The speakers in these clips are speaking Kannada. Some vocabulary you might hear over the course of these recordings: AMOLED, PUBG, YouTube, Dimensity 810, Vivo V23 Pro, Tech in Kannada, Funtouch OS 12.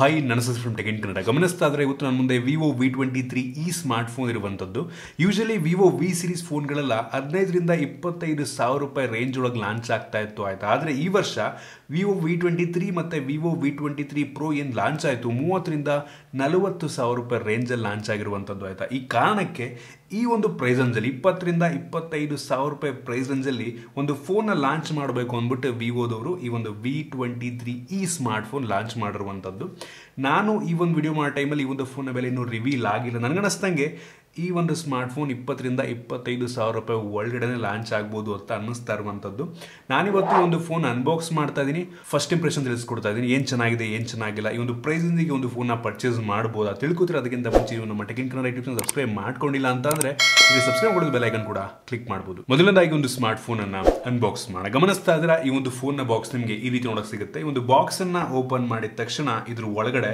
Hi, ನನ್ನ ಹೆಸರು ಫ್ರಮ್ ಟೆಕ್ ಇನ್ ಕನ್ನಡ. ಗಮನಿಸ್ತಾ ಇದ್ರೆ ಇವತ್ತು ನನ್ನ ಮುಂದೆ ವಿವೋ V23 ಈ ಸ್ಮಾರ್ಟ್ ಫೋನ್ ಇರುವಂಥದ್ದು. ಯೂಶಲಿ ವಿವೋ ವಿ ಸೀರೀಸ್ ಫೋನ್ಗಳೆಲ್ಲ 15,000 to 25,000 ರೂಪಾಯಿ ರೇಂಜ್ ಒಳಗೆ ಲಾಂಚ್ ಆಗ್ತಾ ಇತ್ತು, ಆಯಿತಾ. ಆದರೆ ಈ ವರ್ಷ ವಿವೋ V23 ಮತ್ತು ವಿವೋ V23 Pro ಏನು ಲಾಂಚ್ ಆಯಿತು, 30,000 to 40,000 ರೂಪಾಯಿ ರೇಂಜಲ್ಲಿ ಲಾಂಚ್ ಆಗಿರುವಂಥದ್ದು, ಆಯಿತಾ. ಈ ಕಾರಣಕ್ಕೆ ಈ ಒಂದು ಪ್ರೈಸ್ ರೇಂಜಲ್ಲಿ 20,000 to 25,000 ರೂಪಾಯಿ ಪ್ರೈಸ್ ರೇಂಜಲ್ಲಿ ಒಂದು ಫೋನ್ನ ಲಾಂಚ್ ಮಾಡಬೇಕು ಅಂದ್ಬಿಟ್ಟು ವಿವೋದವರು ಈ ಒಂದು V23 ಈ ಸ್ಮಾರ್ಟ್ ಫೋನ್ ಲಾಂಚ್ ಮಾಡಿರುವಂಥದ್ದು. ನಾನು ಈ ಒಂದು ವಿಡಿಯೋ ಮಾಡೋ ಟೈಮಲ್ಲಿ ಈ ಒಂದು ಫೋನ್ನ ಬೆಲೆ ಇನ್ನೂ ರಿವೀಲ್ ಆಗಿಲ್ಲ. ನನಗನ್ನಿಸ್ದಂಗೆ ಈ ಒಂದು ಸ್ಮಾರ್ಟ್ ಫೋನ್ 20,000 to 25,000 ರೂಪಾಯಿ ಒಳಗಡೆ ಲಾಂಚ್ ಆಗ್ಬೋದು ಅಂತ ಅನ್ನಿಸ್ತಾ ಇರುವಂಥದ್ದು. ನಾನಿವತ್ತು ಒಂದು ಫೋನ್ ಅನ್ಬಾಕ್ಸ್ ಮಾಡ್ತಾ ಇದ್ದೀನಿ, ಫಸ್ಟ್ ಇಂಪ್ರೆಷನ್ ತಿಳಿಸ್ಕೊಡ್ತಾ ಇದ್ದೀನಿ, ಏನು ಚೆನ್ನಾಗಿದೆ ಏನು ಚೆನ್ನಾಗಿಲ್ಲ, ಈ ಒಂದು ಪ್ರೈಸಿಂದಿಗೆ ಒಂದು ಫೋನ್ನ ಪರ್ಚೇಸ್ ಮಾಡ್ಬೋದಾ ತಿಳ್ಕೊತೀರ. ಅದಕ್ಕಿಂತ ಮುಂಚೆ ನಮ್ಮ ಟೆಕ್ ಇನ್ ಕನ್ನಡ ಯೂಟ್ಯೂಬ್ನ ಸಬ್ಸ್ಕ್ರೈಬ್ ಮಾಡ್ಕೊಂಡಿಲ್ಲ ಅಂತಂದರೆ ಇಲ್ಲಿ ಸಬ್ಸ್ಕ್ರೈಬ್ ಮಾಡೋದು ಬೆಲ್ ಐಕನ್ ಕೂಡ ಕ್ಲಿಕ್ ಮಾಡ್ಬೋದು. ಮೊದಲನೇದಾಗಿ ಒಂದು ಸ್ಮಾರ್ಟ್ ಫೋನನ್ನು ಅನ್ಬಾಕ್ಸ್ ಮಾಡಿ ಗಮನಿಸ್ತಾ ಇದ್ರೆ ಈ ಒಂದು ಫೋನ್ನ ಬಾಕ್ಸ್ ನಿಮಗೆ ಈ ರೀತಿ ನೋಡೋಕೆ ಸಿಗುತ್ತೆ. ಈ ಒಂದು ಬಾಕ್ಸನ್ನು ಓಪನ್ ಮಾಡಿದ ತಕ್ಷಣ ಇದ್ರ ಒಳಗಡೆ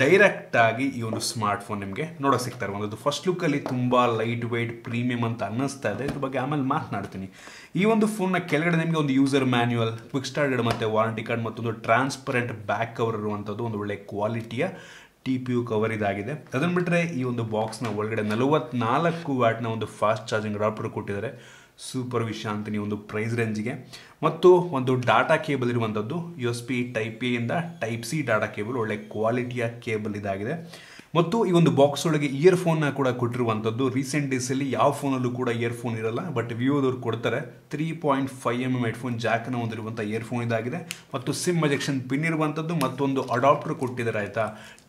ಡೈರೆಕ್ಟ್ ಆಗಿ ಈ ಒಂದು ಸ್ಮಾರ್ಟ್ ಫೋನ್ ನಿಮಗೆ ನೋಡೋಕೆ ಸಿಗ್ತಾ ಇರುವಂಥದ್ದು. ಫಸ್ಟ್ ಲುಕ್ಕಲ್ಲಿ ತುಂಬ ಲೈಟ್ ವೆಯ್ಟ್ ಪ್ರೀಮಿಯಂ ಅಂತ ಅನ್ನಿಸ್ತಾ ಇದೆ, ಇದ್ರ ಬಗ್ಗೆ ಆಮೇಲೆ ಮಾತನಾಡ್ತೀನಿ. ಈ ಒಂದು ಫೋನ್ನ ಕೆಳಗಡೆ ನಿಮಗೆ ಒಂದು ಯೂಸರ್ ಮ್ಯಾನ್ಯುವಲ್, ಕ್ವಿಕ್ ಸ್ಟಾರ್ಟ್ ಮತ್ತು ವಾರಂಟಿ ಕಾರ್ಡ್ ಮತ್ತೊಂದು ಟ್ರಾನ್ಸ್ಪರೆಂಟ್ ಬ್ಯಾಕ್ ಕವರ್ ಇರುವಂಥದ್ದು, ಒಂದು ಒಳ್ಳೆ ಕ್ವಾಲಿಟಿಯ TPU ಕವರ್ ಇದಾಗಿದೆ. ಅದನ್ನು ಬಿಟ್ಟರೆ ಈ ಒಂದು ಬಾಕ್ಸ್ನ ಒಳಗಡೆ 44 ವ್ಯಾಟ್ನ ಒಂದು ಫಾಸ್ಟ್ ಚಾರ್ಜಿಂಗ್ ಅಡಾಪ್ಟರ್ ಕೊಟ್ಟಿದ್ದಾರೆ, ಸೂಪರ್ ವಿಷಯ ಅಂತೀನಿ ಒಂದು ಪ್ರೈಸ್ ರೇಂಜಿಗೆ. ಮತ್ತು ಒಂದು ಡಾಟಾ ಕೇಬಲ್ ಇರುವಂಥದ್ದು, USB Type A ಇಂದ Type C ಡಾಟಾ ಕೇಬಲ್, ಒಳ್ಳೆ ಕ್ವಾಲಿಟಿಯ ಕೇಬಲ್ ಇದಾಗಿದೆ. ಮತ್ತು ಈ ಒಂದು ಬಾಕ್ಸ್ ಒಳಗೆ ಇಯರ್ಫೋನ್ನ ಕೂಡ ಕೊಟ್ಟಿರುವಂಥದ್ದು. ರೀಸೆಂಟ್ ಡೇಸಲ್ಲಿ ಯಾವ ಫೋನಲ್ಲೂ ಕೂಡ ಇಯರ್ಫೋನ್ ಇರಲ್ಲ, ಬಟ್ ವಿವೋದವ್ರು ಕೊಡ್ತಾರೆ. 3.5mm ಹೆಡ್ಫೋನ್ ಜಾಕ್ನ ಹೊಂದಿರುವಂಥ ಇಯರ್ಫೋನ್ ಇದಾಗಿದೆ, ಮತ್ತು ಸಿಮ್ ಅಜೆಕ್ಷನ್ ಪಿನ್ ಇರುವಂಥದ್ದು, ಮತ್ತೊಂದು ಅಡಾಪ್ಟರ್ ಕೊಟ್ಟಿದ್ದಾರೆ, ಆಯಿತಾ.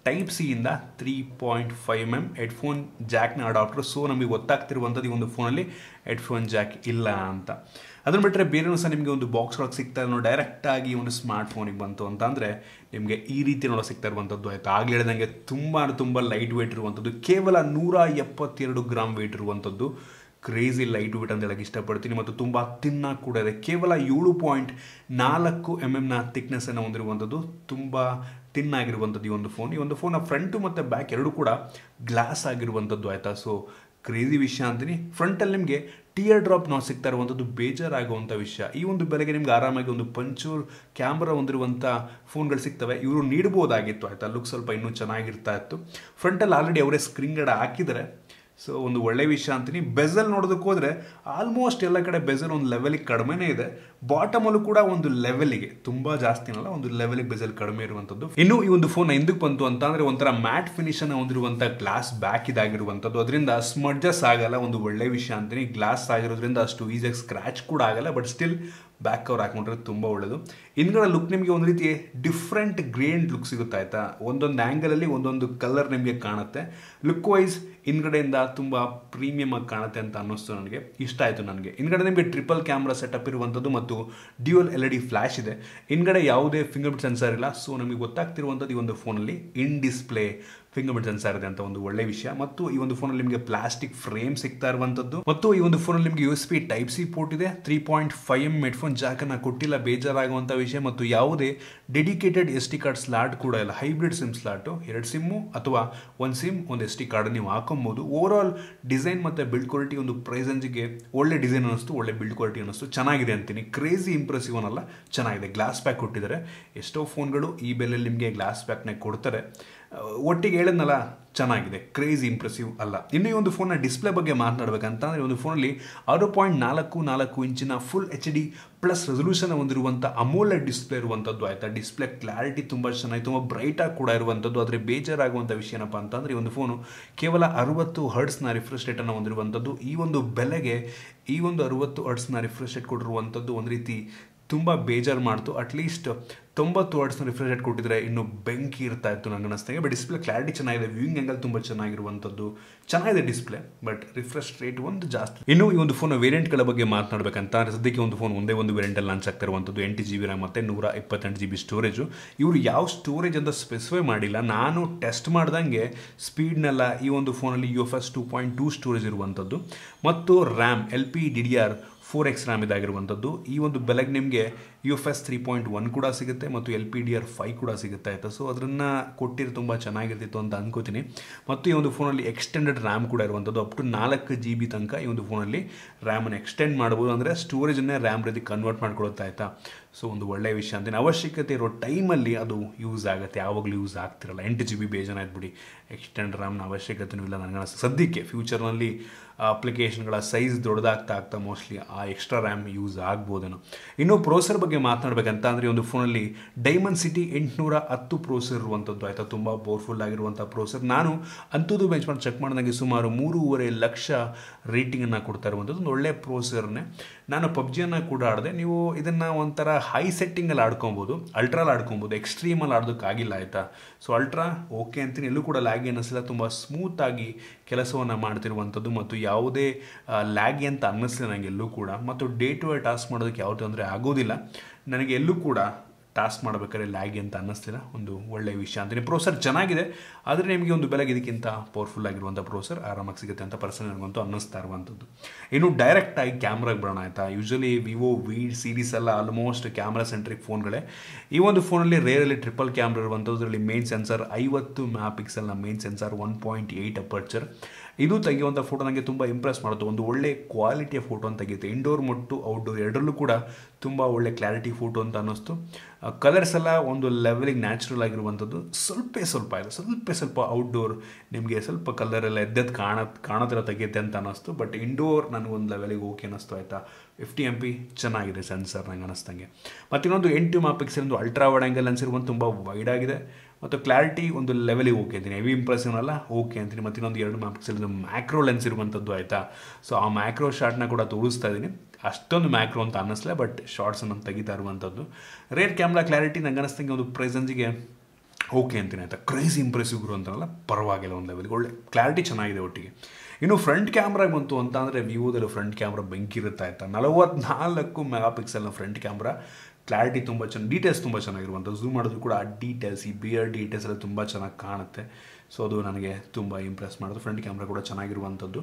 Type C ಇಂದ 3.5mm ಹೆಡ್ಫೋನ್ ಜಾಕ್ನ ಅಡಾಪ್ಟರ್. ಸೊ ನಮಗೆ ಗೊತ್ತಾಗ್ತಿರುವಂಥದ್ದು ಈ ಒಂದು ಫೋನಲ್ಲಿ ಹೆಡ್ಫೋನ್ ಜಾಕ್ ಇಲ್ಲ ಅಂತ. ಅದನ್ನು ಬಿಟ್ಟರೆ ಬೇರೆನೂ ಸಹ ನಿಮಗೆ ಒಂದು ಬಾಕ್ಸ್ ಒಳಗೆ ಸಿಗ್ತಾ ಇರೋ ಡೈರೆಕ್ಟಾಗಿ ಒಂದು ಸ್ಮಾರ್ಟ್ ಫೋನಿಗೆ ಬಂತು ಅಂತ ಅಂದರೆ ನಿಮಗೆ ಈ ರೀತಿ ನೋಡೋ ಸಿಗ್ತಾ ಇರುವಂಥದ್ದು, ಆಯಿತು. ಆಗಲೇ ಹೇಳಿದಂಗೆ ತುಂಬ ಲೈಟ್ ವೆಯ್ಟ್ ಇರುವಂಥದ್ದು, ಕೇವಲ 172 ಗ್ರಾಮ್ ವೆಯ್ಟ್ ಇರುವಂಥದ್ದು. ಕ್ರೇಜಿ ಲೈಟ್ ವೆಯ್ಟ್ ಅಂತ ಹೇಳಕ್ಕೆ ಇಷ್ಟಪಡ್ತೀನಿ. ಮತ್ತು ತುಂಬ ತಿನ್ನ ಕೂಡ ಇದೆ, ಕೇವಲ 7.4mm ಥಿಕ್ನೆಸ್ಸನ್ನು ಹೊಂದಿರುವಂಥದ್ದು, ತುಂಬ ತಿನ್ನಾಗಿರುವಂಥದ್ದು ಈ ಒಂದು ಫೋನ್. ಈ ಒಂದು ಫೋನ್ನ ಫ್ರಂಟು ಮತ್ತು ಬ್ಯಾಕ್ ಎರಡೂ ಕೂಡ ಗ್ಲಾಸ್ ಆಗಿರುವಂಥದ್ದು, ಆಯಿತಾ. ಸೊ ಕ್ರೇಜಿ ವಿಷಯ ಅಂತೀನಿ. ಫ್ರಂಟಲ್ಲಿ ನಿಮಗೆ ಟಿಯರ್ ಡ್ರಾಪ್ ನಾವು ಸಿಗ್ತಾ ಇರುವಂಥದ್ದು ಬೇಜಾರಾಗುವಂಥ ವಿಷಯ. ಈ ಒಂದು ಬೆಲೆಗೆ ನಿಮ್ಗೆ ಆರಾಮಾಗಿ ಒಂದು ಪಂಚೂರ್ ಕ್ಯಾಮ್ರಾ ಹೊಂದಿರುವಂಥ ಫೋನ್ಗಳು ಸಿಗ್ತವೆ, ಇವರು ನೀಡ್ಬೋದಾಗಿತ್ತು, ಆಯಿತಾ. ಲುಕ್ ಸ್ವಲ್ಪ ಇನ್ನೂ ಚೆನ್ನಾಗಿರ್ತಾ ಇತ್ತು. ಫ್ರಂಟಲ್ಲಿ ಆಲ್ರೆಡಿ ಅವರೇ ಸ್ಕ್ರೀನ್ ಗಾರ್ಡ್ ಹಾಕಿದ್ದಾರೆ, ಸೊ ಒಂದು ಒಳ್ಳೆ ವಿಷಯ ಅಂತೀನಿ. ಬೆಝಲ್ ನೋಡೋದಕ್ಕೆ ಹೋದರೆ ಆಲ್ಮೋಸ್ಟ್ ಎಲ್ಲ ಕಡೆ ಬೆಝಲ್ ಒಂದು ಲೆವೆಲಿಗೆ ಕಡಿಮೆನೇ ಇದೆ, ಬಾಟಮಲ್ಲೂ ಕೂಡ ಒಂದು ಲೆವೆಲಿಗೆ, ತುಂಬ ಜಾಸ್ತಿನಲ್ಲ, ಒಂದು ಲೆವೆಲಿಗೆ ಬೆಝಲ್ ಕಡಿಮೆ ಇರುವಂಥದ್ದು. ಇನ್ನು ಈ ಒಂದು ಫೋನ್ ಎಂದಕ್ಕೆ ಬಂತು ಅಂತ ಅಂದರೆ ಒಂಥರ ಮ್ಯಾಟ್ ಫಿನಿಷನ್ನು ಹೊಂದಿರುವಂಥ ಗ್ಲಾಸ್ ಬ್ಯಾಕ್ ಇದಾಗಿರುವಂಥದ್ದು, ಅದರಿಂದ ಸ್ಮಡ್ಜಸ್ ಆಗಲ್ಲ, ಒಂದು ಒಳ್ಳೆ ವಿಷಯ ಅಂತೀನಿ. ಗ್ಲಾಸ್ ಆಗಿರೋದ್ರಿಂದ ಅಷ್ಟು ಈಸಿಯಾಗಿ ಸ್ಕ್ರ್ಯಾಚ್ ಕೂಡ ಆಗಲ್ಲ, ಬಟ್ ಸ್ಟಿಲ್ ಬ್ಯಾಕ್ ಕವರ್ ಹಾಕೊಂಡ್ರೆ ತುಂಬ ಒಳ್ಳೆಯದು. ಹಿಂದಿನ ಲುಕ್ ನಿಮಗೆ ಒಂದು ರೀತಿ ಡಿಫ್ರೆಂಟ್ ಗ್ರೇಂಡ್ ಲುಕ್ ಸಿಗುತ್ತೆ, ಆಯಿತಾ. ಒಂದೊಂದು ಆ್ಯಂಗಲಲ್ಲಿ ಒಂದೊಂದು ಕಲರ್ ನಿಮಗೆ ಕಾಣುತ್ತೆ. ಲುಕ್ ವೈಸ್ ಹಿಂದ್ಗಡೆಯಿಂದ ತುಂಬ ಪ್ರೀಮಿಯಮ್ ಆಗಿ ಕಾಣುತ್ತೆ ಅಂತ ಅನ್ನಿಸ್ತು ನನಗೆ, ಇಷ್ಟ ಆಯಿತು ನನಗೆ. ಹಿಂದ್ಗಡೆ ನಿಮಗೆ ಟ್ರಿಪಲ್ ಕ್ಯಾಮ್ರಾ ಸೆಟಪ್ ಇರುವಂಥದ್ದು ಮತ್ತು ಡ್ಯುಯಲ್ LED ಫ್ಲ್ಯಾಶ್ ಇದೆ. ಹಿಂದ್ಗಡೆ ಯಾವುದೇ ಫಿಂಗರ್ ಪ್ರಿಂಟ್ ಸೆನ್ಸರ್ ಇಲ್ಲ, ಸೊ ನಮಗೆ ಗೊತ್ತಾಗ್ತಿರುವಂಥದ್ದು ಈ ಒಂದು ಫೋನಲ್ಲಿ in display finger print sensor ಇದೆ ಅಂತ ಒಂದು ಒಳ್ಳೆ ವಿಷಯ. ಮತ್ತು ಈ ಒಂದು ಫೋನಲ್ಲಿ ನಿಮಗೆ ಪ್ಲಾಸ್ಟಿಕ್ ಫ್ರೇಮ್ ಸಿಗ್ತಾ ಇರುವಂಥದ್ದು, ಮತ್ತು ಈ ಒಂದು ಫೋನಲ್ಲಿ ನಿಮಗೆ USB Type C ಪೋರ್ಟ್ ಇದೆ. 3.5mm ಹೆಡ್ಫೋನ್ ಜಾಕನ್ನು ಕೊಟ್ಟಿಲ್ಲ, ಬೇಜಾರಾಗುವಂಥ ವಿಷಯ. ಮತ್ತು ಯಾವುದೇ ಡೆಡಿಕೇಟೆಡ್ SD ಕಾರ್ಡ್ ಸ್ಲಾಟ್ ಕೂಡ ಇಲ್ಲ, ಹೈಬ್ರಿಡ್ ಸಿಮ್ ಸ್ಲಾಟು, 2 ಸಿಮ್ಮು ಅಥವಾ 1 ಸಿಮ್ ಒಂದು SD ಕಾರ್ಡ್ ನೀವು ಹಾಕೊಬೋದು. ಓವರ್ ಆಲ್ ಡಿಸೈನ್ ಮತ್ತು ಬಿಲ್ಡ್ ಕ್ವಾಲಿಟಿ ಒಂದು ಪ್ರೈಸ್ ರೇಂಜಿಗೆ ಒಳ್ಳೆ ಡಿಸೈನ್ ಅನ್ನಿಸ್ತು, ಒಳ್ಳೆ ಬಿಲ್ಡ್ ಕ್ವಾಲಿಟಿ ಅನ್ನಿಸ್ತು, ಚೆನ್ನಾಗಿದೆ ಅಂತೀನಿ. ಕ್ರೇಜಿ ಇಂಪ್ರೆಸಿವ್ ಅನ್ನಲ್ಲ, ಚೆನ್ನಾಗಿದೆ. ಗ್ಲಾಸ್ ಪ್ಯಾಕ್ ಕೊಟ್ಟಿದ್ದಾರೆ, ಎಷ್ಟೋ ಫೋನ್ಗಳು ಈ ಬೆಲೆಯಲ್ಲಿ ನಿಮಗೆ ಗ್ಲಾಸ್ ಪ್ಯಾಕ್ನಾಗ ಕೊಡ್ತಾರೆ. ಒಟ್ಟಿಗೆ ಹೇಳಿದ್ನಲ್ಲ, ಚೆನ್ನಾಗಿದೆ, ಕ್ರೇಜಿ ಇಂಪ್ರೆಸಿವ್ ಅಲ್ಲ. ಇನ್ನೂ ಈ ಒಂದು ಫೋನ್ನ ಡಿಸ್ಪ್ಲೇ ಬಗ್ಗೆ ಮಾತನಾಡಬೇಕಂತಂದರೆ ಈ ಒಂದು ಫೋನಲ್ಲಿ 6.44 ಇಂಚಿನ Full HD+ ರೆಸೊಲ್ಯೂಷನ್ ಹೊಂದಿರುವಂಥ ಅಮೋಲೆಡ್ ಡಿಸ್ಪ್ಲೇ ಇರುವಂಥದ್ದು, ಆಯಿತಾ. ಡಿಸ್ಪ್ಲೇ ಕ್ಲಾರಿಟಿ ತುಂಬ ಚೆನ್ನಾಗಿ, ತುಂಬ ಬ್ರೈಟಾಗಿ ಕೂಡ ಇರುವಂಥದ್ದು. ಆದರೆ ಬೇಜಾರಾಗುವಂಥ ವಿಷಯ ಏನಪ್ಪ ಅಂತಂದರೆ ಈ ಒಂದು ಫೋನು ಕೇವಲ 60 ಹರ್ಟ್ಸ್ನ ರಿಫ್ರೆಶ್ ರೇಟನ್ನು ಹೊಂದಿರುವಂಥದ್ದು. ಈ ಒಂದು ಬೆಲೆಗೆ ಈ ಒಂದು 60 ಹರ್ಟ್ಸ್ನ ರಿಫ್ರೆಶ್ ರೇಟ್ ಕೊಟ್ಟಿರುವಂಥದ್ದು ಒಂದು ರೀತಿ ತುಂಬ ಬೇಜಾರು ಮಾಡ್ತು. ಅಟ್ಲೀಸ್ಟ್ 90 ಹರ್ಟ್ಸ್ನ ರಿಫ್ರೆಶ್ ರೇಟ್ ಕೊಟ್ಟಿದ್ರೆ ಇನ್ನೂ ಬೆಂಕಿ ಇರ್ತಾ ಇತ್ತು ನನಗೆ ಅನಿಸ್ತಾಗೆ. ಬಟ್ ಡಿಸ್ಪ್ಲೇ ಕ್ಲಾರಿಟಿ ಚೆನ್ನಾಗಿದೆ, ವ್ಯೂಯಿಂಗ್ ಆ್ಯಂಗಲ್ ತುಂಬ ಚೆನ್ನಾಗಿರುವಂಥದ್ದು, ಚೆನ್ನಾಗಿದೆ ಡಿಸ್ಪ್ಲೇ, ಬಟ್ ರಿಫ್ರೆಶ್ ರೇಟ್ ಒಂದು ಜಾಸ್ತಿ. ಇನ್ನೂ ಈ ಒಂದು ಫೋನ್ ವೇರಿಯಂಟ್ಗಳ ಬಗ್ಗೆ ಮಾತನಾಡಬೇಕಂತ ಅಂದರೆ ಸದ್ಯಕ್ಕೆ ಒಂದು ಫೋನ್ ಒಂದೇ ಒಂದು ವೇರಿಯಂಟಲ್ಲಿ ಲಾಂಚ್ ಆಗ್ತಾ ಇರುವಂಥದ್ದು, 8GB RAM ಮತ್ತು 128GB ಸ್ಟೋರೇಜು. ಇವರು ಯಾವ ಸ್ಟೋರೇಜ್ ಅಂತ ಸ್ಪೆಸಿಫೈ ಮಾಡಿಲ್ಲ. ನಾನು ಟೆಸ್ಟ್ ಮಾಡ್ದಂಗೆ ಸ್ಪೀಡ್ನೆಲ್ಲ ಈ ಒಂದು ಫೋನಲ್ಲಿ UFS 2.2 ಸ್ಟೋರೇಜ್ ಇರುವಂಥದ್ದು, ಮತ್ತು ರ್ಯಾಮ್ LPDDR4X RAM ಇದಾಗಿರುವಂಥದ್ದು. ಈ ಒಂದು ಬೆಲೆಗೆ ನಿಮಗೆ UFS 3.1 ಕೂಡ ಸಿಗುತ್ತೆ ಮತ್ತು LPDDR5 ಕೂಡ ಸಿಗುತ್ತೆ, ಆಯಿತಾ. ಸೊ ಅದನ್ನು ಕೊಟ್ಟಿರೋ ತುಂಬ ಚೆನ್ನಾಗಿರ್ತಿತ್ತು ಅಂತ ಅಂದ್ಕೋತೀನಿ. ಮತ್ತು ಈ ಒಂದು ಫೋನಲ್ಲಿ ಎಕ್ಸ್ಟೆಂಡೆಡ್ RAM ಕೂಡ ಇರುವಂಥದ್ದು, ಅಪ್ ಟು 4GB ತನಕ ಈ ಒಂದು ಫೋನಲ್ಲಿ ರ್ಯಾಮನ್ನು ಎಕ್ಸ್ಟೆಂಡ್ ಮಾಡ್ಬೋದು, ಅಂದರೆ ಸ್ಟೋರೇಜನ್ನೇ RAM ರೀತಿ ಕನ್ವರ್ಟ್ ಮಾಡ್ಕೊಳುತ್ತೆ, ಆಯಿತಾ. So on the world vision, then ಅವಶ್ಯಕತೆ ಇರೋ ಟೈಮ್ ಅಲ್ಲಿ ಅದು ಯೂಸ್ ಆಗುತ್ತೆ ಯಾವಾಗಲೂ ಯೂಸ್ ಆಗ್ತಿರಲ್ಲ 8GB ಬೇಜಾನ ಆಯ್ತುಬಿಡಿ ಎಕ್ಸ್ಟೆಂಡ್ RAM ನ ಅವಶ್ಯಕತೆನೂ ಇಲ್ಲ ನನಗೆ ಸದ್ಯಕ್ಕೆ ಫ್ಯೂಚರ್ ನಲ್ಲಿ ಅಪ್ಲಿಕೇಶನ್ ಗಳ ಸೈಜ್ ದೊಡ್ಡದಾಗ್ತಾ ಆಗ್ತಾ ಮೋಸ್ಟ್ಲಿ ಆ ಎಕ್ಸ್ಟ್ರಾ RAM ಯೂಸ್ ಆಗಬಹುದೇನೋ ಇನ್ನು ಪ್ರೊಸೆಸರ್ ಬಗ್ಗೆ ಮಾತನಾಡಬೇಕಂತ ಅಂದ್ರೆ ಒಂದು ಫೋನ್ ಅಲ್ಲಿ Dimensity 810 ಪ್ರೊಸೆಸರ್ ಇರುವಂತದ್ದು ಆಯ್ತಾ ತುಂಬಾ ಪವರ್ಫುಲ್ ಆಗಿರುವಂತ ಪ್ರೊಸೆಸರ್ ನಾನು ಅಂತದ್ದು ಬೆಂಚ್ಮಾರ್ಕ್ ಚೆಕ್ ಮಾಡಿದಂಗೆ ಸುಮಾರು 3.5 ಲಕ್ಷ ರೇಟಿಂಗ್ ಅನ್ನು ಕೊಡ್ತಾ ಇರುವಂತದ್ದು ಒಂದು ಒಳ್ಳೆ ಪ್ರೊಸೆಸರ್ ನೇ ನಾನು PUBG ಅನ್ನು ಕೂಡ ಆಡ್ದೆ ನೀವು ಇದನ್ನ ಒಂತರ high setting al aadkobodu ultra al aadkobodu extreme al aadoduk agilla aita so ultra okay antine ellu kuda lag annisilla tumba smooth agi kelasavana maadtiruvanthadu mattu yavude lag anta annisilla nange ellu kuda mattu day to day task maadoduk yavude andre agodilla nanage ellu kuda task maadbekare lag anta annisilla ondu olle visha antine processor chanagide adre nimage ondu belage idikinta powerful agiruvanta processor aramage sigute anta person nanagantu annista iruvantadu ಇನ್ನು ಡೈರೆಕ್ಟ್ ಆಗಿ ಕ್ಯಾಮ್ರಾಗೆ ಬರೋಣ ಆಯ್ತಾ ಯೂಶಲಿ ವಿವೋ ವಿ ಸೀರೀಸ್ ಎಲ್ಲ ಆಲ್ಮೋಸ್ಟ್ ಕ್ಯಾಮ್ರಾ ಸೆಂಟ್ರಿಕ್ ಫೋನ್ಗಳೇ ಈ ಒಂದು ಫೋನಲ್ಲಿ ರೇರಲ್ಲಿ ಟ್ರಿಪಲ್ ಕ್ಯಾಮ್ರಾ ಇರುವಂಥದ್ದು ಇದರಲ್ಲಿ ಮೇನ್ ಸೆನ್ಸರ್ 50 ಮೆಗಾಪಿಕ್ಸೆಲ್ನ ಮೇನ್ ಸೆನ್ಸರ್ 1.8 ಅಪರ್ಚರ್ ಇದು ತೆಗೆಯುವಂಥ ಫೋಟೋ ನನಗೆ ತುಂಬ ಇಂಪ್ರೆಸ್ ಮಾಡುತ್ತೆ ಒಂದು ಒಳ್ಳೆ ಕ್ವಾಲಿಟಿಯ ಫೋಟೋನ ತೆಗೆಯುತ್ತೆ ಇಂಡೋರ್ ಮತ್ತು ಔಟ್ಡೋರ್ ಎರಡರಲ್ಲೂ ಕೂಡ ತುಂಬ ಒಳ್ಳೆ ಕ್ಲಾರಿಟಿ ಫೋಟೋ ಅಂತ ಅನ್ನಿಸ್ತು ಕಲರ್ಸ್ ಎಲ್ಲ ಒಂದು ಲೆವೆಲಿಗೆ ನ್ಯಾಚುರಲ್ ಆಗಿರುವಂಥದ್ದು ಸ್ವಲ್ಪ ಇದೆ ಸ್ವಲ್ಪ ಔಟ್ಡೋರ್ ನಿಮಗೆ ಸ್ವಲ್ಪ ಕಲರ್ ಎಲ್ಲ ಎದ್ದೆದ್ದು ಕಾಣೋದಿಲ್ಲ ತೆಗೆಯುತ್ತೆ ಅಂತ ಅನ್ನಿಸ್ತು ಬಟ್ ಇಂಡೋರ್ ಒಂದು ಲೆವೆಲಿಗೆ ಓಕೆ ಅನ್ನಿಸ್ತು ಆಯಿತಾ 50 MP ಚೆನ್ನಾಗಿದೆ ಸೆನ್ಸರ್ ನಂಗೆ ಅನ್ನಿಸ್ತಂಗೆ ಮತ್ತು ಇನ್ನೊಂದು 8 ಮೆಗಾಪಿಕ್ಸೆಲ್ ಒಂದು ಅಲ್ಟ್ರಾ ವೈಡ್ ಆ್ಯಂಗಲ್ ಲೆನ್ಸ್ ಇರುವಂಥ ತುಂಬ ವೈಡ್ ಆಗಿದೆ ಮತ್ತು ಕ್ಲಾರಿಟಿ ಒಂದು ಲೆವೆಲಿಗೆ ಓಕೆ ಅಂತೀನಿ ಹೆವಿ ಇಂಪ್ರೆಸಿವ್ ಅಲ್ಲ ಓಕೆ ಅಂತೀನಿ ಮತ್ತು ಇನ್ನೊಂದು 2 ಮೆಗಾಪಿಕ್ಸೆಲ್ ಒಂದು ಮ್ಯಾಕ್ರೋ ಲೆನ್ಸ್ ಇರುವಂಥದ್ದು ಆಯಿತಾ ಸೊ ಆ ಮ್ಯಾಕ್ರೋ ಶಾರ್ಟ್ನ ಕೂಡ ತೋರಿಸ್ತಾ ಇದ್ದೀನಿ ಅಷ್ಟೊಂದು ಮ್ಯಾಕ್ರೋ ಅಂತ ಅನ್ನಿಸಲ್ಲ ಬಟ್ ಶಾರ್ಟ್ಸನ್ನು ತೆಗಿತಾ ಇರುವಂಥದ್ದು ರೇರ್ ಕ್ಯಾಮ್ರಾ ಕ್ಲಾರಿಟಿ ನಂಗೆ ಅನ್ನಿಸ್ತಂಗೆ ಒಂದು ಪ್ರೆಸೆನ್ಸಿಗೆ ಓಕೆ ಅಂತೀನಿ ಆಯಿತಾ ಕ್ರೇಜಿ ಇಂಪ್ರೆಸಿವ್ ಗುರು ಅಂತಾರಲ್ಲ ಪರವಾಗಿಲ್ಲ ಒಂದು ಲೆವೆಲ್ಗೆ ಒಳ್ಳೆ ಕ್ಲಾರಿಟಿ ಚೆನ್ನಾಗಿದೆ ಒಟ್ಟಿಗೆ ಇನ್ನು ಫ್ರಂಟ್ ಕ್ಯಾಮ್ರಾ ಬಂತು ಅಂತ ಅಂದರೆ ವಿವೋದಲ್ಲಿ ಫ್ರಂಟ್ ಕ್ಯಾಮ್ರಾ ಬೆಂಕಿರುತ್ತೆ ಆಯಿತಾ 44 ಮೆಗಾಪಿಕ್ಸೆಲ್ನ ಫ್ರಂಟ್ ಕ್ಯಾಮ್ರಾ ಕ್ಲಾರಿಟಿ ತುಂಬ ಚೆನ್ನಾಗಿ ಡೀಟೇಲ್ಸ್ ತುಂಬ ಚೆನ್ನಾಗಿರುವಂಥದ್ದು ಝೂಮ್ ಮಾಡಿದ್ರು ಕೂಡ ಆ ಡೀಟೇಲ್ಸ್ ಈ ಬಿಯರ್ ಡೀಟೇಲ್ಸ್ ಎಲ್ಲ ತುಂಬ ಚೆನ್ನಾಗಿ ಕಾಣುತ್ತೆ ಸೊ ಅದು ನನಗೆ ತುಂಬ ಇಂಪ್ರೆಸ್ ಮಾಡೋದು ಫ್ರಂಟ್ ಕ್ಯಾಮ್ರಾ ಕೂಡ ಚೆನ್ನಾಗಿರುವಂಥದ್ದು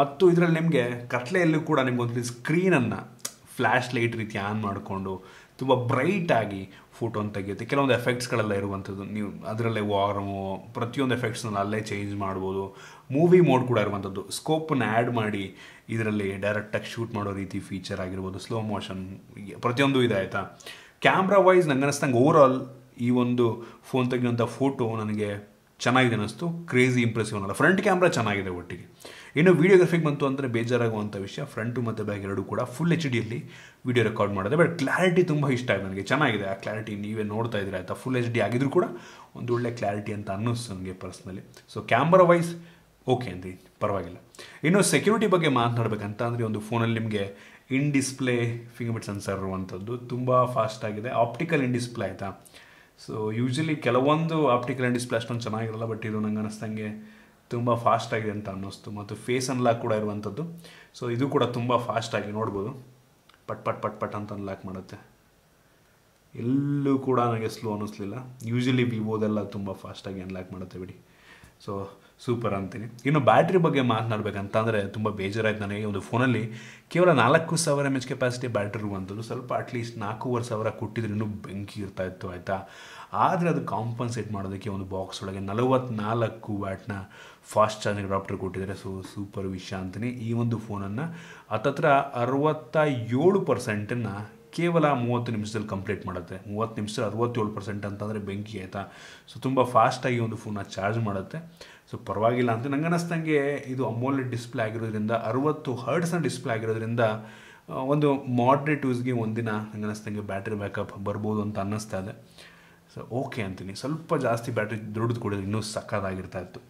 ಮತ್ತು ಇದರಲ್ಲಿ ನಿಮಗೆ ಕತ್ಲೆಯಲ್ಲೂ ಕೂಡ ನಿಮಗೊಂದು ಸ್ಕ್ರೀನನ್ನು ಫ್ಲ್ಯಾಶ್ ಲೈಟ್ ರೀತಿ ಆನ್ ಮಾಡಿಕೊಂಡು ತುಂಬ ಬ್ರೈಟಾಗಿ ಫೋಟೋನ ತೆಗೆಯುತ್ತೆ ಕೆಲವೊಂದು ಎಫೆಕ್ಟ್ಸ್ಗಳೆಲ್ಲ ಇರುವಂಥದ್ದು ನೀವು ಅದರಲ್ಲೇ ವಾರಮು ಪ್ರತಿಯೊಂದು ಎಫೆಕ್ಟ್ಸ್ನ ಅಲ್ಲೇ ಚೇಂಜ್ ಮಾಡ್ಬೋದು ಮೂವಿ ಮೋಡ್ ಕೂಡ ಇರುವಂಥದ್ದು ಸ್ಕೋಪನ್ನು ಆ್ಯಡ್ ಮಾಡಿ ಇದರಲ್ಲಿ ಡೈರೆಕ್ಟಾಗಿ ಶೂಟ್ ಮಾಡೋ ರೀತಿ ಫೀಚರ್ ಆಗಿರ್ಬೋದು ಸ್ಲೋ ಮೋಷನ್ ಪ್ರತಿಯೊಂದು ಇದಾಯಿತಾ ಕ್ಯಾಮ್ರಾ ವೈಸ್ ನಂಗೆ ಅನ್ನಿಸ್ತಂಗೆ ಓವರಾಲ್ ಈ ಒಂದು ಫೋನ್ ತೆಗೆಯುವಂಥ ಫೋಟೋ ನನಗೆ ಚೆನ್ನಾಗಿದೆ ಅನ್ನಿಸ್ತು ಕ್ರೇಜಿ ಇಂಪ್ರೆಸಿವ್ ಅನ್ನೋಲ್ಲ ಫ್ರಂಟ್ ಕ್ಯಾಮ್ರಾ ಚೆನ್ನಾಗಿದೆ ಒಟ್ಟಿಗೆ ಇನ್ನು ವೀಡಿಯೋಗ್ರಫಿಗೆ ಬಂತು ಅಂದರೆ ಬೇಜಾರಾಗುವಂಥ ವಿಷಯ ಫ್ರಂಟು ಮತ್ತು ಬ್ಯಾಕ್ ಎರಡೂ ಕೂಡ ಫುಲ್ HD ಯಲ್ಲಿ ವೀಡಿಯೋ ರೆಕಾರ್ಡ್ ಮಾಡಿದೆ ಬಟ್ ಕ್ಲಾರಿಟಿ ತುಂಬ ಇಷ್ಟ ಆಯಿತು ನನಗೆ ಚೆನ್ನಾಗಿದೆ ಆ ಕ್ಲಾರಿಟಿ ನೀವೇ ನೋಡ್ತಾ ಇದ್ದೀರ ಆಯಿತಾ ಫುಲ್ HD ಆಗಿದ್ರೂ ಕೂಡ ಒಂದು ಒಳ್ಳೆ ಕ್ಲಾರಿಟಿ ಅಂತ ಅನ್ನಿಸ್ತು ನನಗೆ personally so camera wise okay ಅಂತೀವಿ ಪರವಾಗಿಲ್ಲ ಇನ್ನು ಸೆಕ್ಯೂರಿಟಿ ಬಗ್ಗೆ ಮಾತನಾಡಬೇಕಂತ ಅಂದರೆ ಒಂದು ಫೋನಲ್ಲಿ ನಿಮಗೆ ಇನ್ ಡಿಸ್ಪ್ಲೇ ಫಿಂಗರ್ಪ್ರಿಂಟ್ ಸೆನ್ಸರ್ ಇರುವಂಥದ್ದು ತುಂಬ ಫಾಸ್ಟಾಗಿದೆ ಆಪ್ಟಿಕಲ್ ಇನ್ ಡಿಸ್ಪ್ಲೇ ಆಯಿತಾ ಸೊ ಯೂಶಲಿ ಕೆಲವೊಂದು ಆಪ್ಟಿಕಲ್ ಆ್ಯಂಡ್ ಡಿಸ್ಪ್ಲೇ ಅಷ್ಟೊಂದು ಚೆನ್ನಾಗಿರಲ್ಲ ಬಟ್ ಇದು ನಂಗೆ ಅನ್ನಿಸ್ತಂಗೆ ತುಂಬ ಫಾಸ್ಟಾಗಿದೆ ಅಂತ ಅನ್ನಿಸ್ತು ಮತ್ತು ಫೇಸ್ ಅನ್ಲಾಕ್ ಕೂಡ ಇರುವಂಥದ್ದು ಸೊ ಇದು ಕೂಡ ತುಂಬ ಫಾಸ್ಟಾಗಿ ನೋಡ್ಬೋದು ಪಟ್ ಪಟ್ ಪಟ್ ಪಟ್ ಅಂತ ಅನ್ಲಾಕ್ ಮಾಡುತ್ತೆ ಎಲ್ಲೂ ಕೂಡ ನನಗೆ ಸ್ಲೋ ಅನ್ನಿಸ್ಲಿಲ್ಲ ಯೂಶಲಿ ವಿವೋದೆಲ್ಲ ತುಂಬ ಫಾಸ್ಟಾಗಿ ಅನ್ಲಾಕ್ ಮಾಡುತ್ತೆ ಬಿಡಿ ಸೊ ಸೂಪರ್ ಅಂತೀನಿ ಇನ್ನು ಬ್ಯಾಟ್ರಿ ಬಗ್ಗೆ ಮಾತನಾಡಬೇಕಂತ ಅಂದರೆ ತುಂಬ ಬೇಜಾರಾಯ್ತು ನನಗೆ ಒಂದು ಫೋನಲ್ಲಿ ಕೇವಲ 4,000 mAh ಕೆಪಾಸಿಟಿ ಬ್ಯಾಟ್ರಿ ಇರುವಂಥದ್ದು ಸ್ವಲ್ಪ ಅಟ್ಲೀಸ್ಟ್ 4,500 ಕೊಟ್ಟಿದ್ರೆ ಇನ್ನೂ ಬೆಂಕಿ ಇರ್ತಾ ಇತ್ತು ಆಯಿತಾ ಆದರೆ ಅದು ಕಾಂಪನ್ಸೇಟ್ ಮಾಡೋದಕ್ಕೆ ಒಂದು ಬಾಕ್ಸ್ ಒಳಗೆ 44 ವ್ಯಾಟ್ನ ಫಾಸ್ಟ್ ಚಾರ್ಜಿಂಗ್ ಅಡಾಪ್ಟರ್ ಕೊಟ್ಟಿದ್ದಾರೆ ಸೊ ಸೂಪರ್ ವಿಷಯ ಅಂತೀನಿ ಈ ಒಂದು ಫೋನನ್ನು ಹತ್ತತ್ರ 67% ಕೇವಲ 30 ನಿಮಿಷದಲ್ಲಿ ಕಂಪ್ಲೀಟ್ ಮಾಡುತ್ತೆ 30 ನಿಮಿಷದಲ್ಲಿ 67% ಅಂತಂದರೆ ಬೆಂಕಿ ಆಯಿತಾ ಸೊ ತುಂಬ ಫಾಸ್ಟಾಗಿ ಒಂದು ಫೋನ್ನ ಚಾರ್ಜ್ ಮಾಡುತ್ತೆ ಸೊ ಪರವಾಗಿಲ್ಲ ಅಂತ ನಂಗೆ ಅನ್ನಿಸ್ತಂಗೆ ಇದು ಅಮೋಲೆಡ್ ಡಿಸ್ಪ್ಲೇ ಆಗಿರೋದ್ರಿಂದ 60 ಹರ್ಟ್ಸ್ನ ಡಿಸ್ಪ್ಲೇ ಆಗಿರೋದ್ರಿಂದ ಒಂದು ಮಾಡ್ರೇಟ್ ಯೂಸ್ಗೆ ಒಂದಿನ ನಂಗೆ ಅನ್ನಿಸ್ತಂಗೆ ಬ್ಯಾಟ್ರಿ ಬ್ಯಾಕಪ್ ಬರ್ಬೋದು ಅಂತ ಅನ್ನಿಸ್ತಾ ಇದೆ ಸೊ ಓಕೆ ಅಂತೀನಿ ಸ್ವಲ್ಪ ಜಾಸ್ತಿ ಬ್ಯಾಟ್ರಿ ದೊಡ್ಡದು ಕೊಡೋದು ಇನ್ನೂ ಸಕ್ಕತ್ತಾಗಿರ್ತಾ ಇತ್ತು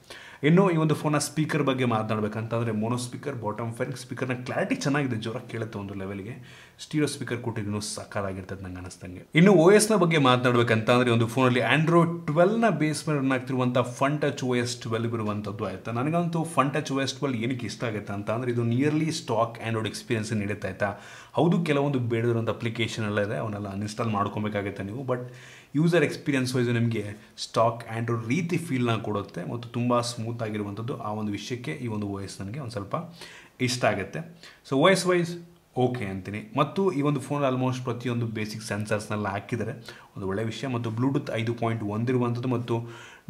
ಇನ್ನು ಈ ಒಂದು ಫೋನ ಸ್ಪೀಕರ್ ಬಗ್ಗೆ ಮಾತನಾಡಬೇಕಂತಂದರೆ ಮೊನೋ ಸ್ಪೀಕರ್ ಬಾಟಮ್ ಫೈರಿಂಗ್ ಸ್ಪೀಕರ್ನ ಕ್ಲಾರಿಟಿ ಚೆನ್ನಾಗಿದೆ ಜೋರಾಗಿ ಕೇಳುತ್ತೆ ಒಂದು ಲೆವೆಲ್ಗೆ ಸ್ಟೀರಿಯೋ ಸ್ಪೀಕರ್ ಕೊಟ್ಟಿದ್ದು ಸಕ್ಕತ್ತಾಗಿರ್ತದೆ ನಂಗೆ ಅನ್ನಿಸ್ತಂಗೆ ಇನ್ನು OS ನ ಬಗ್ಗೆ ಮಾತನಾಡಬೇಕಂತಂದರೆ ಒಂದು ಫೋನಲ್ಲಿ Android 12ನ ಬೇಸ್ ಮೇಲೆ ರನ್ ಆಗ್ತಿರುವಂಥ Funtouch OS 12 ಇರುವಂಥದ್ದು ಆಯಿತಾ ನನಗಂತೂ Funtouch OS 12 ಏನಕ್ಕೆ ಇಷ್ಟ ಆಗುತ್ತೆ ಅಂತ ಅಂದರೆ ಇದು ನಿಯರ್ಲಿ ಸ್ಟಾಕ್ ಆ್ಯಂಡ್ರಾಯ್ಡ್ ಎಕ್ಸ್ಪೀರಿಯನ್ಸ್ ನೀಡುತ್ತೆ ಆಯಿತಾ ಹೌದು ಕೆಲವೊಂದು ಬೇಡದಿರೋಂಥ ಅಪ್ಲಿಕೇಶನ್ ಎಲ್ಲ ಇದೆ ಅವನ್ನೆಲ್ಲ ಅನ್ಇನ್ಸ್ಟಾಲ್ ಮಾಡ್ಕೊಬೇಕಾಗುತ್ತೆ ನೀವು ಬಟ್ ಯೂಸರ್ ಎಕ್ಸ್ಪೀರಿಯನ್ಸ್ ವೈಸು ನಿಮಗೆ ಸ್ಟಾಕ್ ಆ್ಯಂಡ್ರಾಯ್ಡ್ ರೀತಿ ಫೀಲ್ನ ಕೊಡುತ್ತೆ ಮತ್ತು ತುಂಬ ಸ್ಮೂತ್ ಆಗಿರುವಂಥದ್ದು ಆ ಒಂದು ವಿಷಯಕ್ಕೆ ಈ ಒಂದು OS ನನಗೆ ಒಂದು ಸ್ವಲ್ಪ ಇಷ್ಟ ಆಗುತ್ತೆ so OS wise Okay, Anthony. Mattu ee ondu phone almost pratiyondu basic sensors nalla hakidare ondu olle vishaya mattu bluetooth 5.1 iruvantadu mattu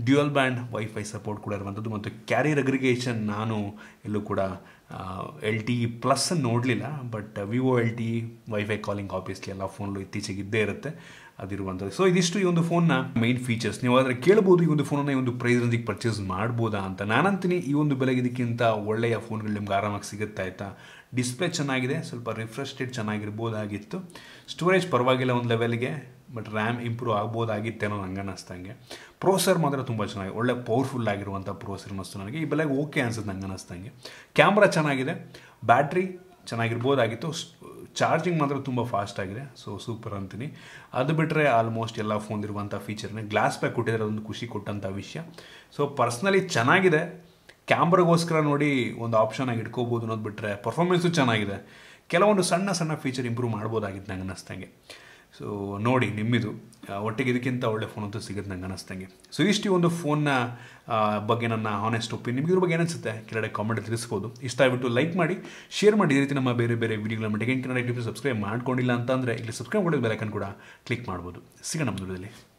dual band wifi support kuda iruvantadu mattu carrier aggregation nanu illu kuda LTE plus nodlilla but Vivo LTE wifi calling obviously ella phone lo ittichege idde irutte adiruvantadu so idishtu ee ondu phone na main features neevu adre kelabodu ee ondu phone na ee ondu price range purchase madaboda anta naan antini ee ondu belige idikinta olleya phone galu nimge aaramagi sigutte aita display chennagide ಸ್ವಲ್ಪ ರಿಫ್ರೆಶ್ ರೇಟ್ ಚೆನ್ನಾಗಿರಬಹುದಾಗಿತ್ತು ಸ್ಟೋರೇಜ್ ಪರವಾಗಿಲ್ಲ ಒಂದು ಲೆವೆಲ್ ಗೆ ಬಟ್ RAM ಇಂಪ್ರೂವ್ ಆಗಬಹುದಾಗಿತ್ತು ಅಂತ ನನಗೆ ಅನಿಸ್ತಾಂಗೆ ಪ್ರೊಸೆಸರ್ ಮಾತ್ರ ತುಂಬಾ ಚೆನ್ನಾಗಿದೆ ಒಳ್ಳೆ ಪವರ್ಫುಲ್ ಆಗಿರುವಂತ ಪ್ರೊಸೆಸರ್ ಮಸ್ತು ನನಗೆ ಈ ಬೆಲೆಗೆ ಓಕೆ ಅನ್ಸುತ್ತೆ ನನಗೆ ಅನಿಸ್ತಾಂಗೆ ಕ್ಯಾಮೆರಾ ಚೆನ್ನಾಗಿದೆ ಬ್ಯಾಟರಿ ಚೆನ್ನಾಗಿರಬಹುದಾಗಿತ್ತು ಚಾರ್ಜಿಂಗ್ ಮಾತ್ರ ತುಂಬಾ ಫಾಸ್ಟ್ ಆಗಿದೆ ಸೋ ಸೂಪರ್ ಅಂತೀನಿ ಅದು ಬಿಟ್ರೆ ಆಲ್ಮೋಸ್ಟ್ ಎಲ್ಲಾ ಫೋನ್ ಇರುವಂತ ಫೀಚರ್ ನೇ ಗ್ಲಾಸ್ ಪ್ಯಾಕ್ ಕೊಟ್ಟಿದ್ದಾರೆ ಒಂದು ಖುಷಿ ಕೊಟ್ಟಂತ ವಿಷಯ ಸೋ ಪರ್ಸನಲಿ ಚೆನ್ನಾಗಿದೆ ಕ್ಯಾಮೆರಾ ಗೋಸ್ಕರ ನೋಡಿ ಒಂದು ಆಪ್ಷನ್ ಆಗಿ ಇಟ್ಕೋಬಹುದು ಅನ್ನೋದು ಬಿಟ್ರೆ ಪರ್ಫಾರ್ಮೆನ್ಸ್ ಚೆನ್ನಾಗಿದೆ ಕೆಲವೊಂದು ಸಣ್ಣ ಫೀಚರ್ ಇಂಪ್ರೂವ್ ಮಾಡಬಹುದಾಗಿತ್ತು ನನಗೆ ಅನಿಸ್ತಾಂಗೆ ಸೋ ನೋಡಿ ನಿಮ್ಮಿದು ಒಟ್ಟಿಗೆ ಇದಕ್ಕಿಂತ ಒಳ್ಳೆ ಫೋನ್ ಅಂತ ಸಿಗುತ್ತೆ ನನಗೆ ಅನಿಸ್ತಾಂಗೆ ಸೋ ಇಷ್ಟು ಒಂದು ಫೋನ್ ನ ಬಗ್ಗೆ ನನ್ನ ಆನೆಸ್ಟ್ ಒಪಿನಿಯನ್ ನಿಮಗೆ ಇದರ ಬಗ್ಗೆ ಏನು ಅನ್ಸುತ್ತೆ ಕೆಳಗಡೆ ಕಾಮೆಂಟ್ ತಿಳಿಸಬಹುದು ಇಷ್ಟ ಆಗಿಬಿಟ್ಟು ಲೈಕ್ ಮಾಡಿ ಶೇರ್ ಮಾಡಿ ಈ ರೀತಿ ನಮ್ಮ ಬೇರೆ ವಿಡಿಯೋಗಳನ್ನು tech in Kannada YouTube subscribe ಮಾಡ್ಕೊಂಡಿಲ್ಲ ಅಂತಂದ್ರೆ ಇಲ್ಲಿ ಸಬ್ಸ್ಕ್ರೈಬ್ ಮಾಡಿದ ಬೆಲ್ ಐಕಾನ್ ಕೂಡ ಕ್ಲಿಕ್ ಮಾಡಬಹುದು ಸಿಗೋಣ ಮುಂದಿನ ವಿಡಿಯೋದಲ್ಲಿ